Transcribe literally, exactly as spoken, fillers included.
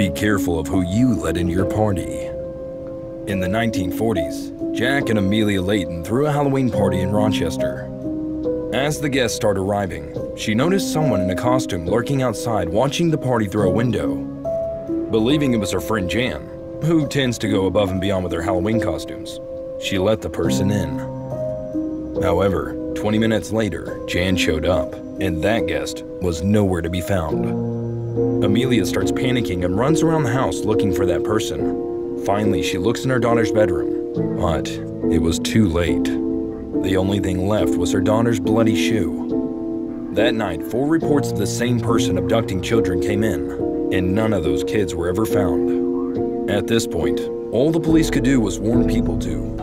Be careful of who you let in your party. In the nineteen forties, Jack and Amelia Layton threw a Halloween party in Rochester. As the guests started arriving, she noticed someone in a costume lurking outside watching the party through a window. Believing it was her friend Jan, who tends to go above and beyond with her Halloween costumes, she let the person in. However, twenty minutes later, Jan showed up, and that guest was nowhere to be found. Amelia starts panicking and runs around the house looking for that person. Finally, she looks in her daughter's bedroom, but it was too late. The only thing left was her daughter's bloody shoe. That night, four reports of the same person abducting children came in, and none of those kids were ever found. At this point, all the police could do was warn people to